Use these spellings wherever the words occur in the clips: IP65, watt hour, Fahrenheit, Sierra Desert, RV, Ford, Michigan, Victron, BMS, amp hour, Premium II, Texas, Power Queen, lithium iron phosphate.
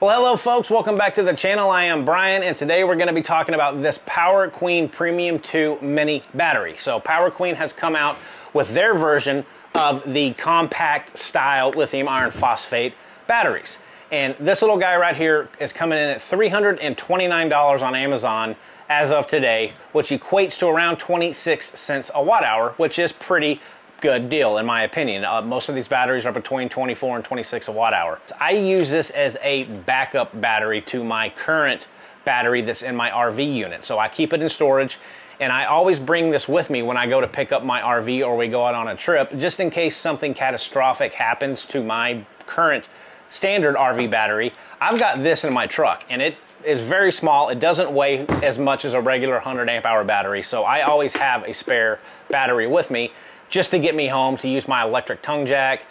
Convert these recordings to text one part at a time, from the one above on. Well, hello folks, welcome back to the channel. I am Brian, and today we're going to be talking about this Power Queen Premium II mini battery. So Power Queen has come out with their version of the compact style lithium iron phosphate batteries. And this little guy right here is coming in at $329 on Amazon as of today, which equates to around 26 cents a watt hour, which is pretty good deal in my opinion. Most of these batteries are between 24 and 26 a watt hour. I use this as a backup battery to my current battery that's in my RV unit. So I keep it in storage, and I always bring this with me when I go to pick up my RV or we go out on a trip, just in case something catastrophic happens to my current standard RV battery. I've got this in my truck, and it is very small. It doesn't weigh as much as a regular 100 amp hour battery. So I always have a spare battery with me, just to get me home, to use my electric tongue jack,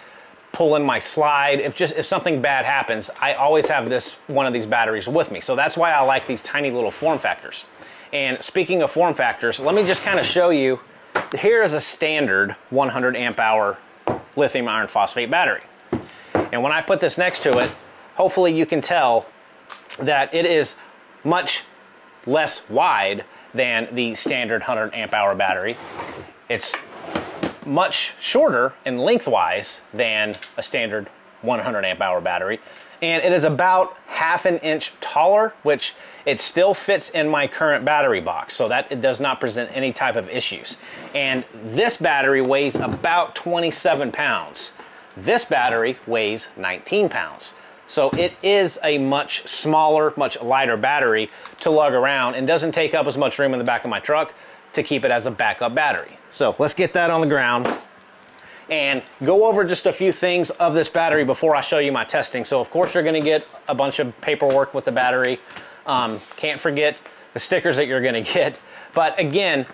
pull in my slide. If something bad happens, I always have one of these batteries with me. So that's why I like these tiny little form factors. And speaking of form factors, let me just kind of show you, here is a standard 100 amp hour lithium iron phosphate battery. And when I put this next to it, hopefully you can tell that it is much less wide than the standard 100 amp hour battery. It's much shorter and lengthwise than a standard 100 amp hour battery. And it is about half an inch taller, which it still fits in my current battery box, so that it does not present any type of issues. And this battery weighs about 27 pounds. This battery weighs 19 pounds. So it is a much smaller, much lighter battery to lug around, and doesn't take up as much room in the back of my truck to keep it as a backup battery. So let's get that on the ground and go over just a few things of this battery before I show you my testing. So of course you're gonna get a bunch of paperwork with the battery. Can't forget the stickers that you're gonna get. But again,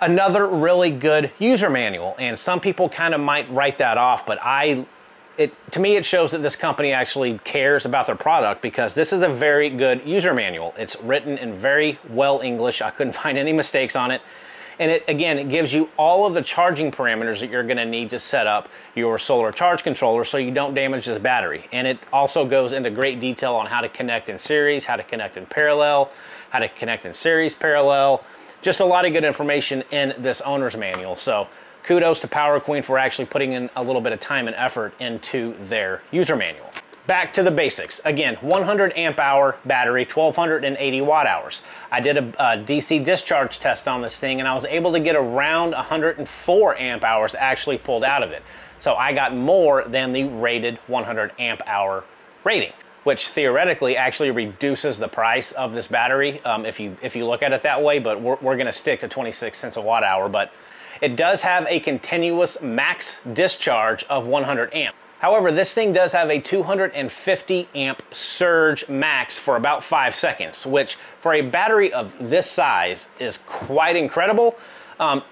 another really good user manual. And some people kind of might write that off, but to me it shows that this company actually cares about their product, because this is a very good user manual. It's written in very well English. I couldn't find any mistakes on it. And it gives you all of the charging parameters that you're gonna need to set up your solar charge controller so you don't damage this battery. And it also goes into great detail on how to connect in series, how to connect in parallel, how to connect in series parallel. Just a lot of good information in this owner's manual. So kudos to Power Queen for actually putting in a little bit of time and effort into their user manual. Back to the basics. Again, 100 amp hour battery, 1280 watt hours. I did a DC discharge test on this thing, and I was able to get around 104 amp hours actually pulled out of it. So I got more than the rated 100 amp hour rating, which theoretically actually reduces the price of this battery if you look at it that way, but we're gonna stick to 26 cents a watt hour. But it does have a continuous max discharge of 100 amp. However, this thing does have a 250 amp surge max for about 5 seconds, which for a battery of this size is quite incredible.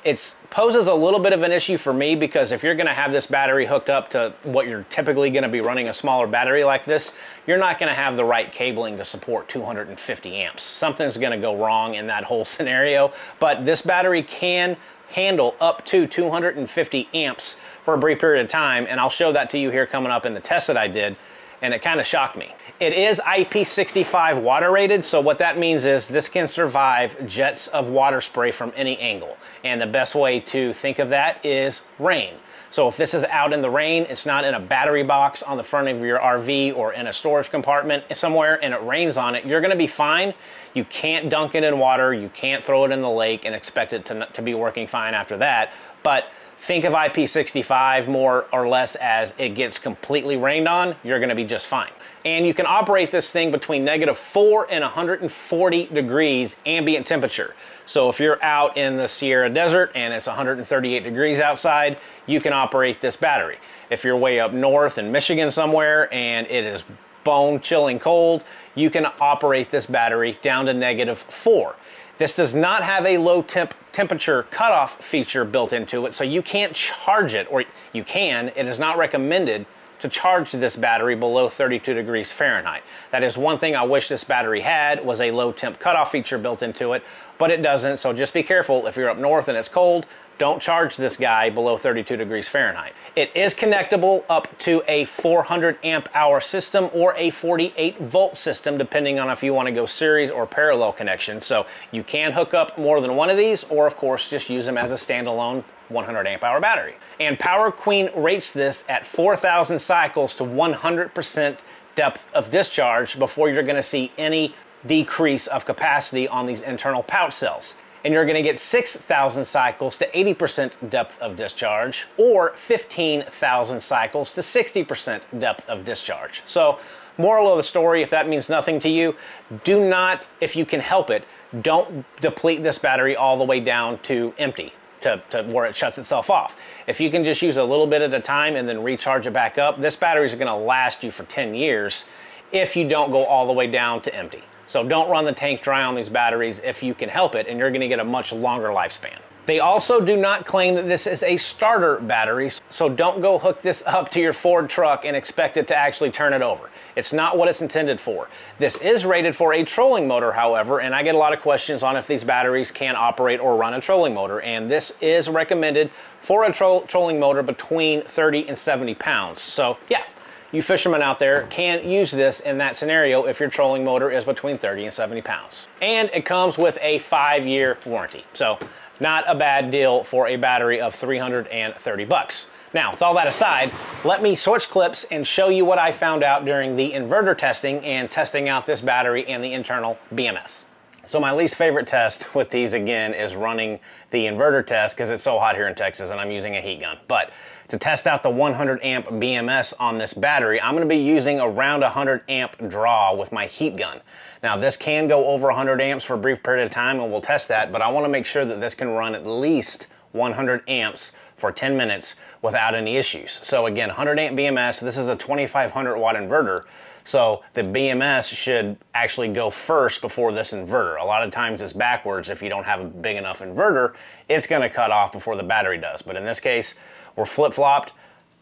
It poses a little bit of an issue for me, because if you're gonna have this battery hooked up to what you're typically gonna be running a smaller battery like this, you're not gonna have the right cabling to support 250 amps. Something's gonna go wrong in that whole scenario, but this battery can handle up to 250 amps for a brief period of time, and I'll show that to you here coming up in the test that I did, and it kind of shocked me. It is IP65 water rated, so what that means is this can survive jets of water spray from any angle, and the best way to think of that is rain. So if this is out in the rain, it's not in a battery box on the front of your RV or in a storage compartment somewhere, and it rains on it, you're gonna be fine. You can't dunk it in water, you can't throw it in the lake and expect it to be working fine after that. But think of IP65 more or less as it gets completely rained on, you're gonna be just fine. And you can operate this thing between -4 and 140 degrees ambient temperature. So if you're out in the Sierra Desert and it's 138 degrees outside, you can operate this battery. If you're way up north in Michigan somewhere and it is bone chilling cold, you can operate this battery down to -4. This does not have a low temperature cutoff feature built into it, so you can't charge it, or you can, it is not recommended to charge this battery below 32 degrees Fahrenheit. That is one thing I wish this battery had, was a low temp cutoff feature built into it, but it doesn't. So just be careful if you're up north and it's cold, Don't charge this guy below 32 degrees Fahrenheit. It is connectable up to a 400 amp hour system or a 48 volt system, depending on if you want to go series or parallel connection. So you can hook up more than one of these, or of course, just use them as a standalone 100 amp hour battery. And Power Queen rates this at 4,000 cycles to 100% depth of discharge before you're going to see any decrease of capacity on these internal pouch cells. And you're gonna get 6,000 cycles to 80% depth of discharge, or 15,000 cycles to 60% depth of discharge. So, moral of the story, if that means nothing to you, do not, if you can help it, don't deplete this battery all the way down to empty, to where it shuts itself off. If you can just use a little bit at a time and then recharge it back up, this battery is gonna last you for 10 years if you don't go all the way down to empty. So don't run the tank dry on these batteries if you can help it, and you're gonna get a much longer lifespan. They also do not claim that this is a starter battery, so don't go hook this up to your Ford truck and expect it to actually turn it over. It's not what it's intended for. This is rated for a trolling motor, however, and I get a lot of questions on if these batteries can operate or run a trolling motor, and this is recommended for a trolling motor between 30 and 70 pounds. So yeah, you fishermen out there can use this in that scenario if your trolling motor is between 30 and 70 pounds. And it comes with a 5-year warranty. So not a bad deal for a battery of 330 bucks. Now, with all that aside, let me switch clips and show you what I found out during the inverter testing and testing out this battery and the internal BMS. So my least favorite test with these, again, is running the inverter test because it's so hot here in Texas and I'm using a heat gun. But to test out the 100 amp BMS on this battery, I'm gonna be using around 100 amp draw with my heat gun. Now this can go over 100 amps for a brief period of time and we'll test that, but I wanna make sure that this can run at least 100 amps for 10 minutes without any issues. So again, 100 amp BMS, this is a 2,500 watt inverter. So the BMS should actually go first before this inverter. A lot of times it's backwards. If you don't have a big enough inverter, it's gonna cut off before the battery does. But in this case, we're flip-flopped,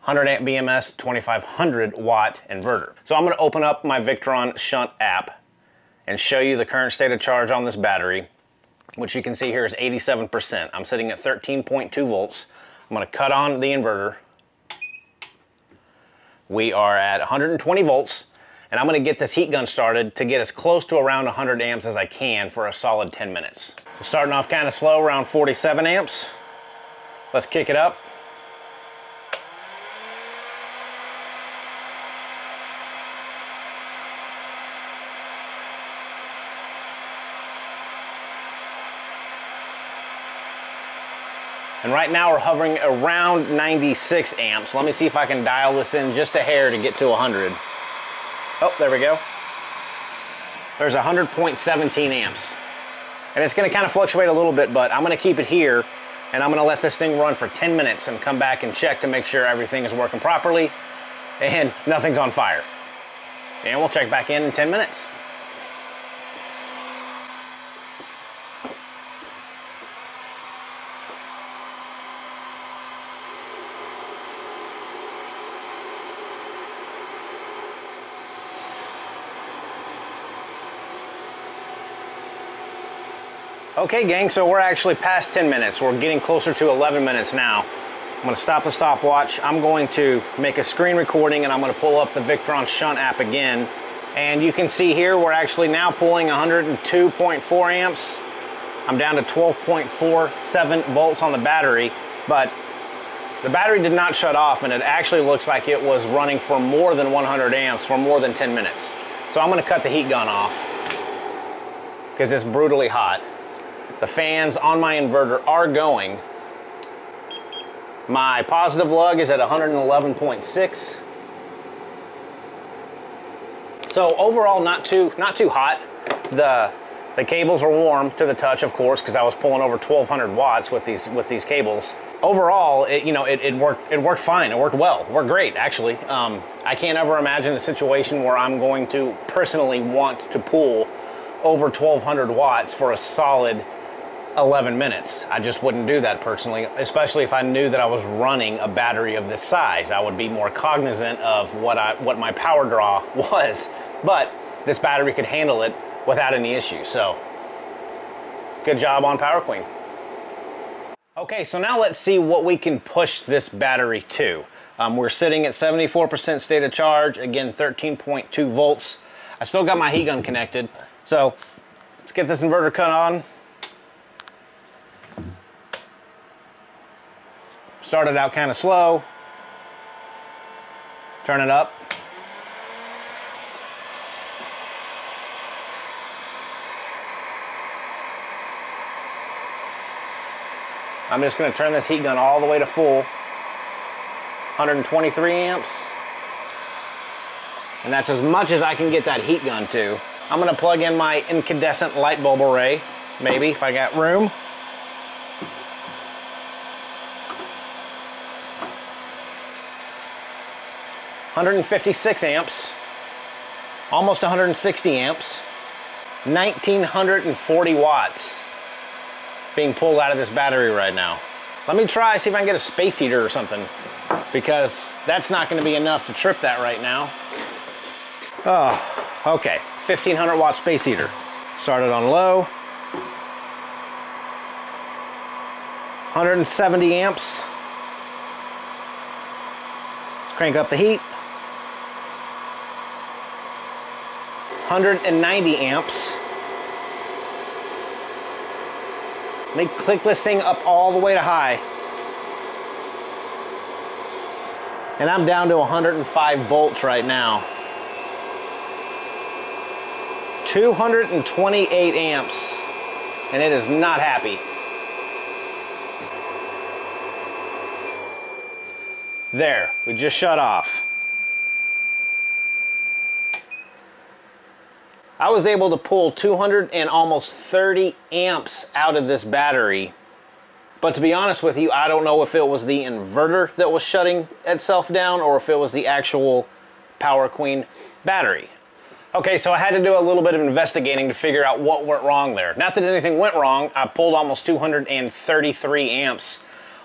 100 amp BMS, 2,500 watt inverter. So I'm gonna open up my Victron shunt app and show you the current state of charge on this battery, which you can see here is 87%. I'm sitting at 13.2 volts. I'm gonna cut on the inverter. We are at 120 volts. And I'm gonna get this heat gun started to get as close to around 100 amps as I can for a solid 10 minutes. So starting off kind of slow, around 47 amps. Let's kick it up. And right now we're hovering around 96 amps. Let me see if I can dial this in just a hair to get to 100. Oh, there we go. There's 100.17 amps. And it's gonna kind of fluctuate a little bit, but I'm gonna keep it here and I'm gonna let this thing run for 10 minutes and come back and check to make sure everything is working properly and nothing's on fire. And we'll check back in 10 minutes. Okay, gang, so we're actually past 10 minutes. We're getting closer to 11 minutes now. I'm gonna stop the stopwatch. I'm going to make a screen recording and I'm gonna pull up the Victron shunt app again. And you can see here, we're actually now pulling 102.4 amps. I'm down to 12.47 volts on the battery, but the battery did not shut off and it actually looks like it was running for more than 100 amps for more than 10 minutes. So I'm gonna cut the heat gun off because it's brutally hot. The fans on my inverter are going. My positive lug is at 111.6. So overall, not too hot. The cables are warm to the touch, of course, because I was pulling over 1,200 watts with these cables. Overall, it worked fine. It worked well. It worked great, actually. I can't ever imagine a situation where I'm going to personally want to pull over 1,200 watts for a solid 11 minutes. I just wouldn't do that personally, especially if I knew that I was running a battery of this size. I would be more cognizant of what my power draw was, but this battery could handle it without any issue. So good job on Power Queen. Okay, so now let's see what we can push this battery to. We're sitting at 74% state of charge, again 13.2 volts. I still got my heat gun connected, so let's get this inverter cut on. Started out kind of slow. Turn it up. I'm just going to turn this heat gun all the way to full. 123 amps. And that's as much as I can get that heat gun to. I'm going to plug in my incandescent light bulb array, maybe, if I got room. $156 amps, almost 160 amps, 1940 watts being pulled out of this battery right now. Let me try, see if I can get a space heater or something, because that's not going to be enough to trip that right now. Oh, okay, 1500 watt space heater. Started on low. 170 amps. Crank up the heat. 190 amps. Let me click this thing up all the way to high. And I'm down to 105 volts right now. 228 amps. And it is not happy. There, we just shut off. I was able to pull 200 and almost 30 amps out of this battery. But to be honest with you, I don't know if it was the inverter that was shutting itself down or if it was the actual Power Queen battery. Okay, so I had to do a little bit of investigating to figure out what went wrong there. Not that anything went wrong, I pulled almost 233 amps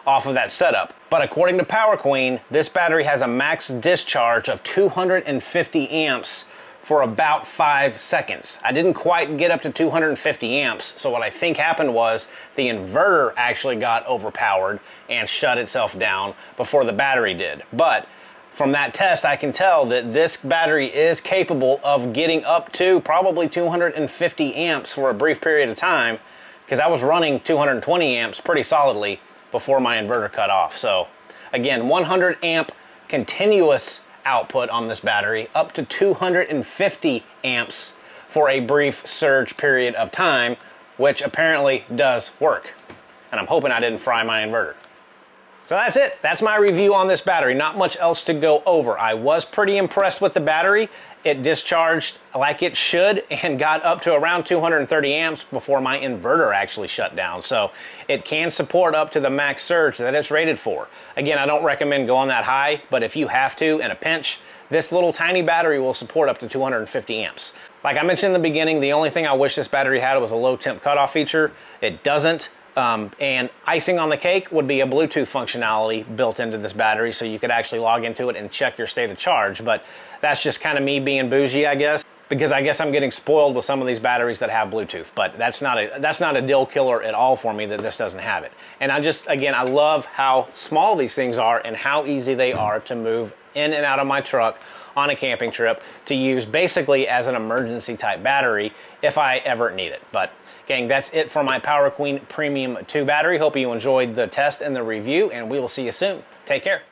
off of that setup. But according to Power Queen, this battery has a max discharge of 250 amps for about 5 seconds. I didn't quite get up to 250 amps, so what I think happened was the inverter actually got overpowered and shut itself down before the battery did. But from that test, I can tell that this battery is capable of getting up to probably 250 amps for a brief period of time, because I was running 220 amps pretty solidly before my inverter cut off. So again, 100 amp continuous output on this battery, up to 250 amps for a brief surge period of time, which apparently does work. And I'm hoping I didn't fry my inverter. So that's it. That's my review on this battery. Not much else to go over. I was pretty impressed with the battery. It discharged like it should and got up to around 230 amps before my inverter actually shut down. So it can support up to the max surge that it's rated for. Again, I don't recommend going that high, but if you have to in a pinch, this little tiny battery will support up to 250 amps. Like I mentioned in the beginning, the only thing I wish this battery had was a low temp cutoff feature. It doesn't. And icing on the cake would be a Bluetooth functionality built into this battery, so you could actually log into it and check your state of charge. But that's just kind of me being bougie, I guess, because I guess I'm getting spoiled with some of these batteries that have Bluetooth. But that's not a deal killer at all for me that this doesn't have it. And I just, again, I love how small these things are and how easy they are to move in and out of my truck on a camping trip to use basically as an emergency type battery if I ever need it. But gang, that's it for my Power Queen Premium II battery. Hope you enjoyed the test and the review, and we will see you soon. Take care.